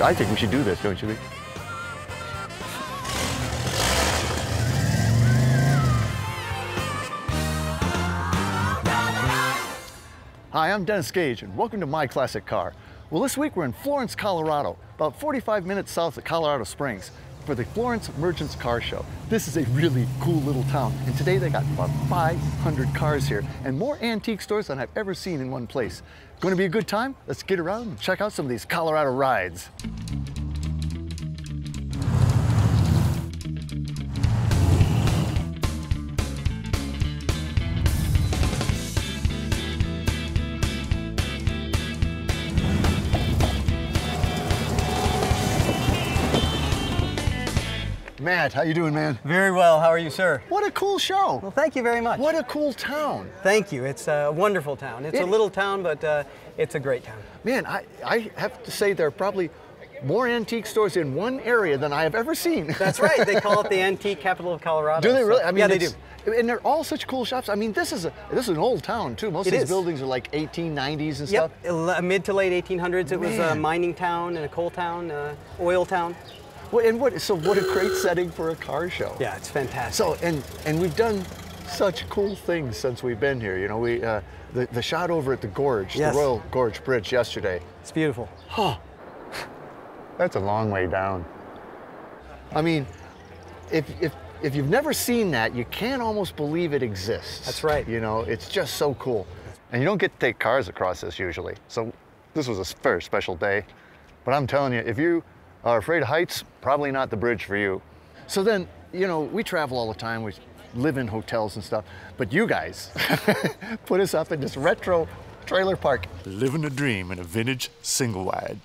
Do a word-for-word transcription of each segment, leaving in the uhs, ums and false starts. I think we should do this, don't you? Hi, I'm Dennis Gage, and welcome to My Classic Car. Well, this week we're in Florence, Colorado, about forty-five minutes south of Colorado Springs, for the Florence Merchants Car Show. This is a really cool little town, and today they got about five hundred cars here and more antique stores than I've ever seen in one place. Going to be a good time? Let's get around and check out some of these Colorado rides. Matt, how you doing, man? Very well. How are you, sir? What a cool show. Well, thank you very much. What a cool town. Thank you. It's a wonderful town. It's it, a little town, but uh, it's a great town. Man, I, I have to say there are probably more antique stores in one area than I have ever seen. That's right. They call it the antique capital of Colorado. Do they really? I mean, yeah, they do. And they're all such cool shops. I mean, this is a this is an old town, too. Most it of these is. buildings are like eighteen nineties and yep. stuff. Mid to late eighteen hundreds. It man. was a mining town and a coal town, uh, oil town. Well, and what, so what a great setting for a car show. Yeah, it's fantastic. So, and, and we've done such cool things since we've been here. You know, we uh, the, the shot over at the gorge, yes. the Royal Gorge Bridge yesterday. It's beautiful. Huh. That's a long way down. I mean, if, if, if you've never seen that, you can't almost believe it exists. That's right. You know, it's just so cool. And you don't get to take cars across this usually. So this was a very special day. But I'm telling you, if you are afraid of heights, probably not the bridge for you. So then, you know, we travel all the time, we live in hotels and stuff, but you guys put us up in this retro trailer park. Living a dream in a vintage single wide.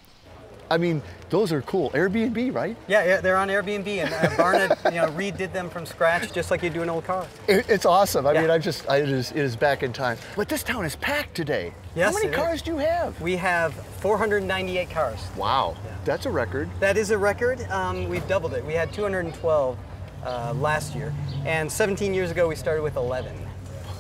I mean, those are cool. Airbnb, right? Yeah, yeah, they're on Airbnb, and uh, Barnard, you know, redid them from scratch, just like you do an old car. It, it's awesome. I yeah. mean, I just, I just, it is back in time. But this town is packed today. Yes, how many cars is. do you have? We have four hundred ninety-eight cars. Wow, yeah. That's a record. That is a record. Um, we've doubled it. We had two hundred twelve uh, last year, and seventeen years ago we started with eleven.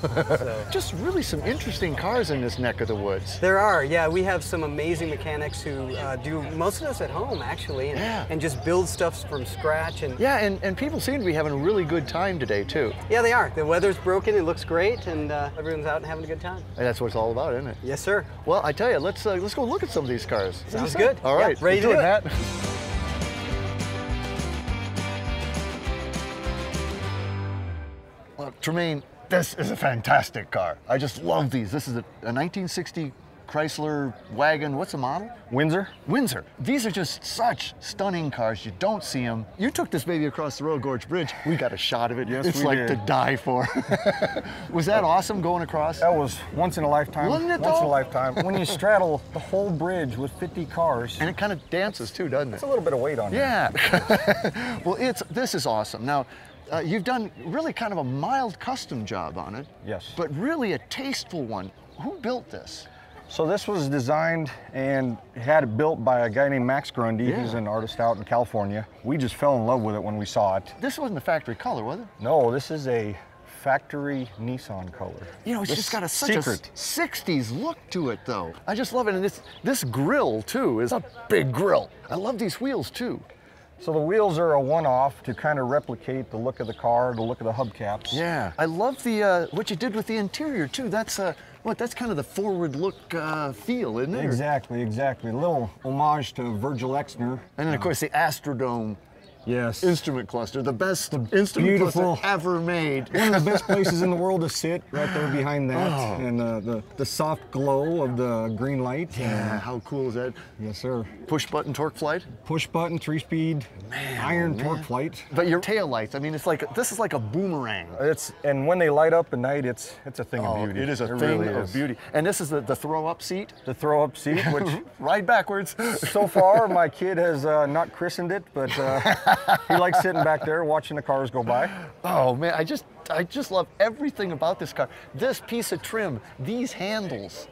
So. Just really some interesting cars in this neck of the woods. There are, yeah. We have some amazing mechanics who uh, do most of this at home, actually, and, yeah. and just build stuff from scratch. And yeah, and, and people seem to be having a really good time today, too. Yeah, they are. The weather's broken, it looks great, and uh, everyone's out and having a good time. And that's what it's all about, isn't it? Yes, sir. Well, I tell you, let's uh, let's go look at some of these cars. Sounds good. All right, yeah, ready to do it, Matt. Well, Tremaine, this is a fantastic car. I just love these. This is a, a nineteen sixty Chrysler wagon. What's the model? Windsor. Windsor. These are just such stunning cars. You don't see them. You took this baby across the Royal Gorge Bridge. We got a shot of it. Yes, it's we like did. to die for. Was that awesome going across? That was once in a lifetime. Wasn't it though? Once in a lifetime. When you straddle the whole bridge with fifty cars. And it kind of dances too, doesn't it? That's a little bit of weight on it. Yeah. Well, it's this is awesome. Now, Uh, you've done really kind of a mild custom job on it. Yes. But really a tasteful one. Who built this? So this was designed and had it built by a guy named Max Grundy. Yeah. He's an artist out in California. We just fell in love with it when we saw it. This wasn't a factory color, was it? No, this is a factory Nissan color. You know, it's this just got a such secret. a sixties look to it, though. I just love it. And this, this grill, too, is a big grill. I love these wheels, too. So the wheels are a one-off to kind of replicate the look of the car, the look of the hubcaps. Yeah, I love the uh, what you did with the interior too. That's uh, what that's kind of the forward-look uh, feel, isn't it? Exactly, exactly. A little homage to Virgil Exner. And then of course the Astrodome. Yes. Instrument cluster, the best the instrument Beautiful. cluster ever made. One of the best places in the world to sit, right there behind that. Oh. And uh, the, the soft glow of the green light. Yeah, uh, how cool is that? Yes, sir. Push button torque flight? Push button, three speed, man, iron man. torque flight. But your tail lights, I mean, it's like, this is like a boomerang. It's, and when they light up at night, it's it's a thing oh, of beauty. It is a it thing really of is. beauty. And this is the, the throw up seat? The throw up seat, which. Ride backwards. So far, my kid has uh, not christened it, but. Uh, He likes sitting back there watching the cars go by. Oh man, I just I just love everything about this car. This piece of trim, these handles.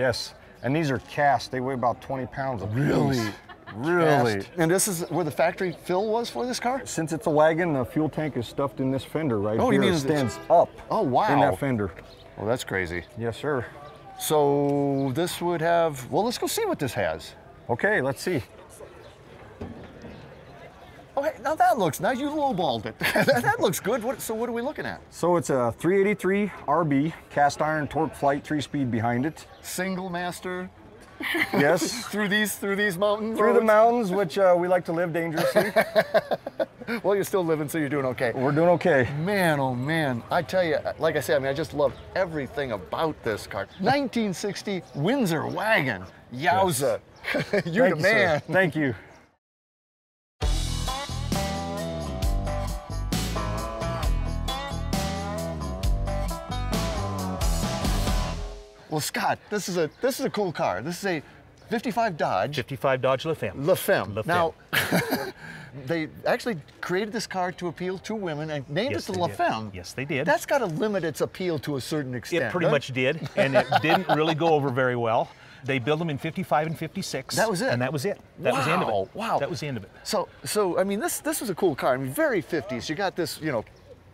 Yes, and these are cast. They weigh about twenty pounds. Really? Piece. Really? Cast. And this is where the factory fill was for this car? Since it's a wagon, the fuel tank is stuffed in this fender right oh, here. Oh, you mean it stands up. Oh wow. In that fender. Well, that's crazy. Yes, sir. So this would have. Well, let's go see what this has. Okay, let's see. Oh, hey, now that looks nice. You lowballed it. That looks good. What, so what are we looking at? So it's a three eighty-three R B, cast iron torque flight, three-speed behind it. Single master. Yes. through these through these mountains? Through roads. The mountains, which uh, we like to live dangerously. Well, you're still living, so you're doing okay. We're doing okay. Man, oh man. I tell you, like I said, I mean, I just love everything about this car. nineteen sixty Windsor wagon. Yowza. Yes. You're the man. Sir. Thank you. Well, Scott, this is a this is a cool car. This is a fifty-five Dodge. fifty-five Dodge La Femme. La Femme. La Femme. Now, they actually created this car to appeal to women and named yes, it the La did. Femme. Yes, they did. That's got to limit its appeal to a certain extent. It pretty huh? much did, and it didn't really go over very well. They built them in fifty-five and fifty-six. That was it. And that was it. That wow. was the end of it. Wow. That was the end of it. So, so I mean, this this was a cool car. I mean, very fifties. You got this, you know.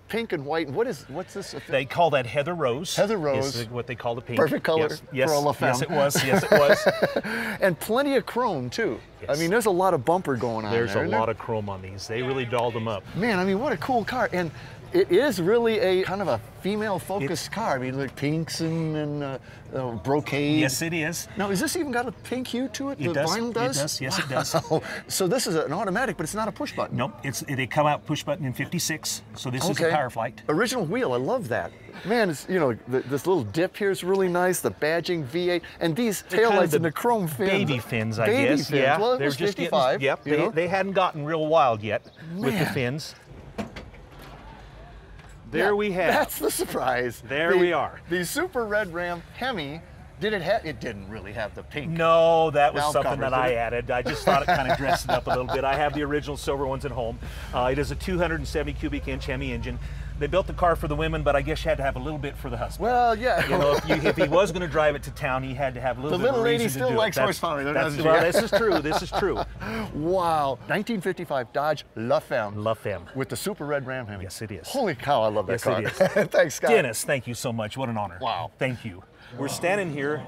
Pink and white. What is what's this? They call that Heather Rose. Heather Rose is what they call the pink. Perfect color yes, yes, for a La Femme. Yes, it was. Yes, it was. And plenty of chrome too. Yes. I mean, there's a lot of bumper going on. There's there, a lot there? of chrome on these. They really dolled them up. Man, I mean, what a cool car. And it is really a kind of a female-focused car. I mean, like pinks and, and uh, uh, brocade. Yes, it is. Now, is this even got a pink hue to it? It the does. vinyl does? It does. Yes, wow. it does. So this is an automatic, but it's not a push button. Nope. It's they come out push button in fifty-six. So this okay. is a Power Flight. Original wheel. I love that. Man, it's, you know, the, this little dip here is really nice. The badging V eight and these taillights kind of the and the chrome fins. Baby fins, I baby guess. Fins. Yeah. Well, it they're was just fifty-five. Getting, yep. They, know? they hadn't gotten real wild yet Man. with the fins. There yeah, we have. That's the surprise. There the, we are. The Super Red Ram Hemi, did it have, it didn't really have the pink. No, that was something covers, that I it? added. I just thought it kind of dressed it up a little bit. I have the original silver ones at home. Uh, it is a two hundred seventy cubic inch Hemi engine. They built the car for the women, but I guess you had to have a little bit for the husband. Well, yeah. You know, if, you, if he was going to drive it to town, he had to have a little the bit of a reason to do it. The little lady still likes horsepower. That's, that's, well, this is true. This is true. Wow. nineteen fifty-five Dodge La Femme. La Femme. With the Super Red Ram Hemi. Yes, it is. Holy cow, I love that yes, car. Yes, it is. Thanks, Scott. Dennis, thank you so much. What an honor. Wow. Thank you. We're standing here,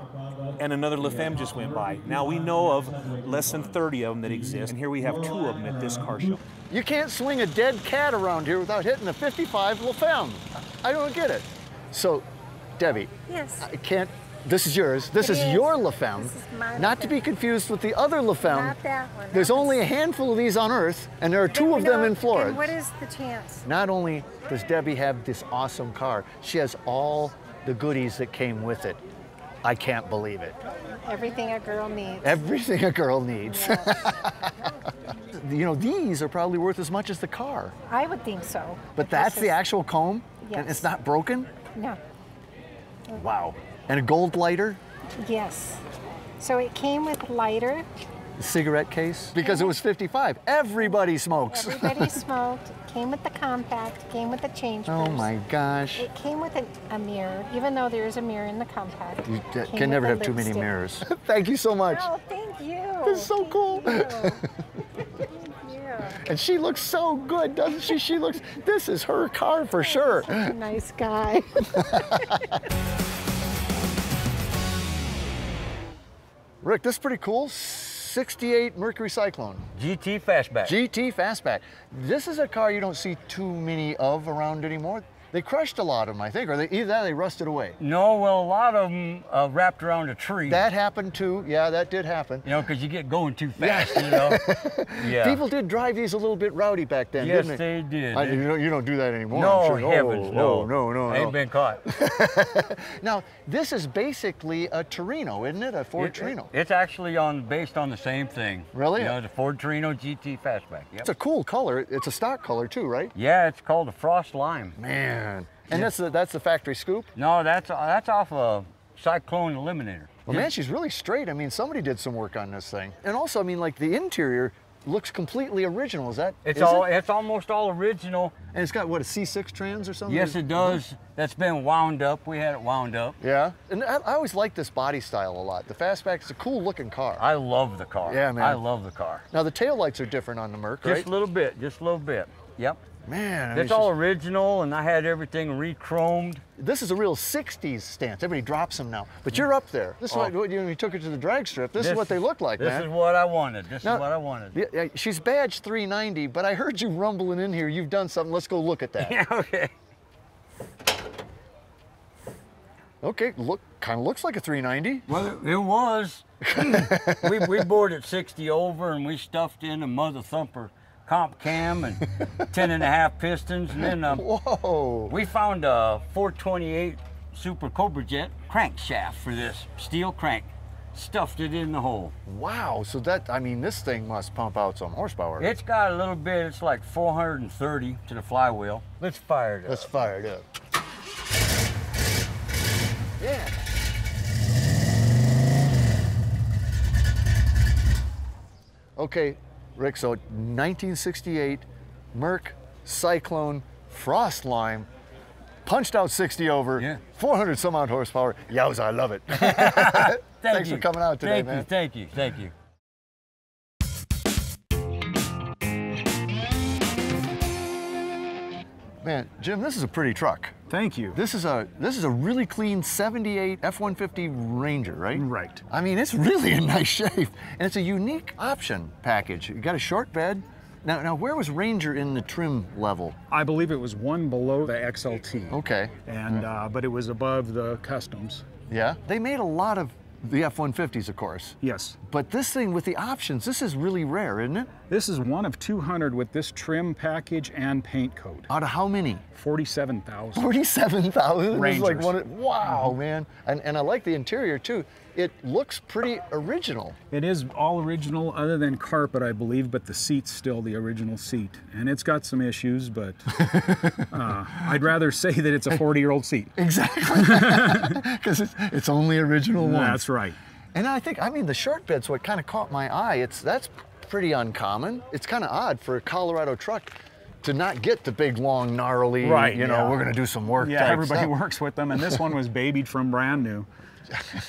and another La Femme just went by. Now, we know of less than thirty of them that exist, and here we have two of them at this car show. You can't swing a dead cat around here without hitting a fifty-five La Femme. I don't get it. So, Debbie. Yes. I can't. This is yours. This is, is your La Femme. This is my Not La Femme. to be confused with the other La Femme. Not that one. There's only a handful of these on Earth, and there are two of them in Florence. And what is the chance? Not only does Debbie have this awesome car, she has all the goodies that came with it. I can't believe it. Everything a girl needs. Everything a girl needs. Yes. You know, these are probably worth as much as the car. I would think so. But that's is... the actual comb? Yes. And it's not broken? No. Wow. And a gold lighter? Yes. So it came with lighter. The cigarette case? Because it was fifty-five. Everybody smokes. Everybody smoked. Came with the compact, came with the change purse. Oh my gosh. It came with a, a mirror, even though there is a mirror in the compact. You can never have too many mirrors. Thank you so much. Oh, thank you. This is so cool. Thank you. And she looks so good, doesn't she? She looks, this is her car for sure. Such a nice guy. Rick, this is pretty cool. sixty-eight Mercury Cyclone. G T Fastback. G T Fastback. This is a car you don't see too many of around anymore. They crushed a lot of them, I think, or they, either that or they rusted away. No, well, a lot of them uh, wrapped around a tree. That happened too. Yeah, that did happen. You know, because you get going too fast, yeah. you know. Yeah. People did drive these a little bit rowdy back then, yes, didn't they? Yes, they did. I, you, don't, you don't do that anymore. No, sure. heavens, oh, no. Oh, no, no, no. I ain't been caught. Now, this is basically a Torino, isn't it? A Ford it, Torino. It, it's actually on based on the same thing. Really? You know, the Ford Torino G T Fastback. Yep. It's a cool color. It's a stock color too, right? Yeah, it's called a Frost Lime. Man. And yeah. that's, the, that's the factory scoop? No, that's that's off of Cyclone Eliminator. Well, yeah. man, she's really straight. I mean, somebody did some work on this thing. And also, I mean, like the interior looks completely original. Is that? It's is all. It? It's almost all original. And it's got what, a C six trans or something? Yes, it does. That's been wound up. We had it wound up. Yeah. And I, I always like this body style a lot. The Fastback is a cool looking car. I love the car. Yeah, man. I love the car. Now the taillights are different on the Merc, right? Just a little bit. Just a little bit. Yep. Man. That's all just... original, and I had everything re-chromed. This is a real sixties stance. Everybody drops them now. But you're up there. This oh. is what you took it to the drag strip. This, this is what they look like, this man. This is what I wanted. This now, is what I wanted. She's badged three ninety, but I heard you rumbling in here. You've done something. Let's go look at that. Yeah, okay. Okay, look, kind of looks like a three ninety. Well, it was. we, we bored at sixty over, and we stuffed in a mother thumper comp cam and ten and a half pistons. And then um, Whoa. we found a four twenty-eight Super Cobra Jet crankshaft for this, steel crank. Stuffed it in the hole. Wow, so that, I mean, this thing must pump out some horsepower. It's got a little bit, it's like four hundred thirty to the flywheel. Let's fire it up. Let's fire it up. Yeah. Okay, Rick, so nineteen sixty-eight, Merc, Cyclone, Frost Lime, punched out sixty over, yeah. four hundred some odd horsepower. Yowza, I love it. Thank Thanks you. for coming out today, thank man. You, thank you, thank you. Man, Jim, this is a pretty truck. Thank you. This is a this is a really clean seventy-eight F one fifty Ranger, right? Right. I mean, it's really in nice shape, and it's a unique option package. You got a short bed. Now, now, where was Ranger in the trim level? I believe it was one below the X L T. Okay. And uh, but it was above the customs. Yeah. They made a lot of the F one fifties, of course. Yes. But this thing with the options, this is really rare, isn't it? This is one of two hundred with this trim package and paint coat. Out of how many? forty-seven thousand. forty-seven thousand? Rangers. Like one of, wow, man. And, and I like the interior, too. It looks pretty original. It is all original, other than carpet, I believe, but the seat's still the original seat. And it's got some issues, but uh, I'd rather say that it's a forty-year-old seat. Exactly. Because it's, it's only original one. That's right. And I think, I mean, the short bed's what kind of caught my eye. It's That's pretty uncommon. It's kind of odd for a Colorado truck to not get the big, long, gnarly, right, you know, yeah. we're going to do some work. Yeah, everybody stuff. works with them, and this one was babied from brand new.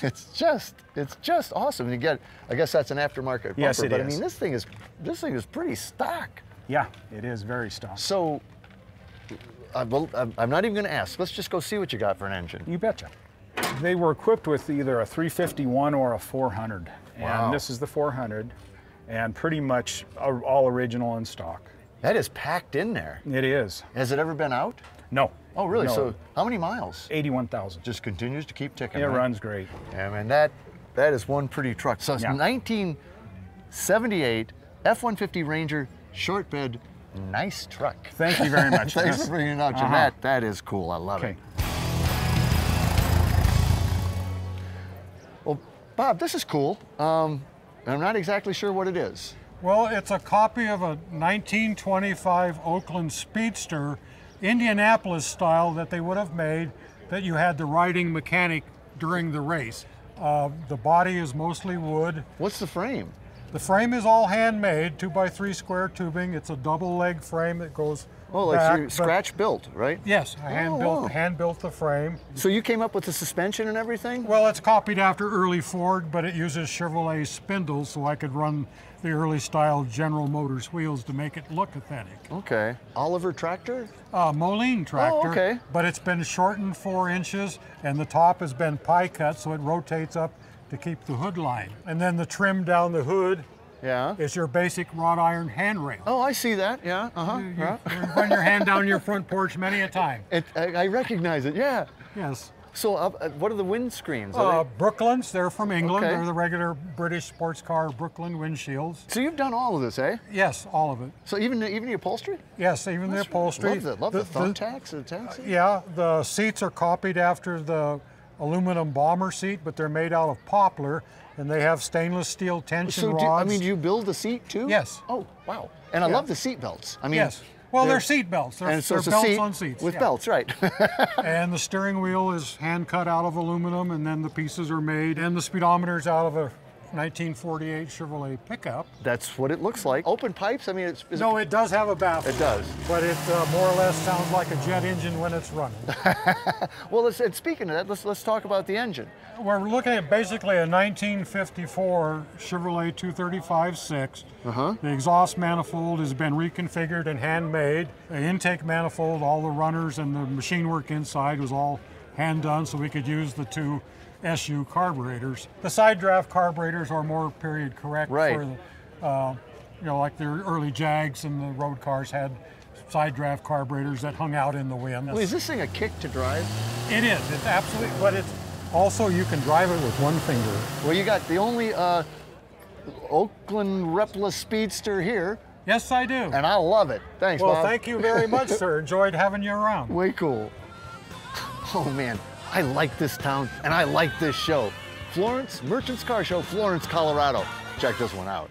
It's just, it's just awesome. You get, I guess that's an aftermarket bumper. Yes, it but is. I mean, this thing is, this thing is pretty stock. Yeah, it is very stock. So, I'm not even going to ask. Let's just go see what you got for an engine. You betcha. They were equipped with either a three fifty-one or a four hundred, wow. and this is the four hundred, and pretty much all original in stock. That is packed in there. It is. Has it ever been out? No. Oh, really? No. So how many miles? eighty-one thousand. Just continues to keep ticking. It right? runs great. Yeah, man, that, that is one pretty truck. So it's yeah. nineteen seventy-eight F one fifty Ranger, short bed, nice truck. Thank you very much. Thanks Matt. for bringing it out, Jim. Uh-huh. That, that is cool. I love okay. it. Well, Bob, this is cool. Um, I'm not exactly sure what it is. Well, it's a copy of a nineteen twenty-five Oakland Speedster, Indianapolis style, that they would have made, that you had the riding mechanic during the race. Uh, the body is mostly wood. What's the frame? The frame is all handmade, two by three square tubing. It's a double leg frame that goes Oh, like back, so scratch built, right? Yes, I hand, oh, built, wow. hand built the frame. So you came up with the suspension and everything? Well, it's copied after early Ford, but it uses Chevrolet spindles, so I could run the early style General Motors wheels to make it look authentic. Okay. Oliver tractor? Uh, Moline tractor. Oh, okay. But it's been shortened four inches, and the top has been pie cut, so it rotates up to keep the hood line. And then the trim down the hood Yeah. is your basic wrought iron handrail. Oh, I see that, yeah, uh-huh. You, you, yeah. you run your hand down your front porch many a time. It, I, I recognize it, yeah. Yes. So uh, what are the wind screens? Uh, they... Brooklands, they're from England. Okay. They're the regular British sports car Brooklyn windshields. So you've done all of this, eh? Yes, all of it. So even the, even the upholstery? Yes, even That's the upholstery. Love, the, love the, the thumbtacks the, and the taxi. Uh, yeah, the seats are copied after the aluminum bomber seat, but they're made out of poplar, and they have stainless steel tension so do, rods. I mean, do you build the seat too? Yes. Oh, wow. And I yeah. love the seat belts. I mean, yes. Well, they're, they're seat belts. They're, and so they're belts seat on seats. With yeah. belts, right. And the steering wheel is hand cut out of aluminum, and then the pieces are made, and the speedometer's out of a nineteen forty-eight Chevrolet pickup. That's what it looks like. Open pipes? I mean, it's... No, it, it does have a baffle. It does. But it uh, more or less sounds like a jet engine when it's running. Well, let's, and speaking of that, let's, let's talk about the engine. We're looking at basically a nineteen fifty-four Chevrolet two thirty-five six. Uh-huh. The exhaust manifold has been reconfigured and handmade. The intake manifold, all the runners and the machine work inside was all hand done, so we could use the two S U carburetors. The side draft carburetors are more period correct, right, for the, uh, you know, like the early Jags and the road cars had side draft carburetors that hung out in the wind. Well, is this thing a kick to drive? It is. It's absolutely. But it's also, you can drive it with one finger. Well, you got the only uh, Oakland Repla Speedster here. Yes, I do. And I love it. Thanks, Well, Bob. Thank you very much, sir. Enjoyed having you around. Way cool. Oh man, I like this town and I like this show. Florence Merchants Car Show, Florence, Colorado. Check this one out.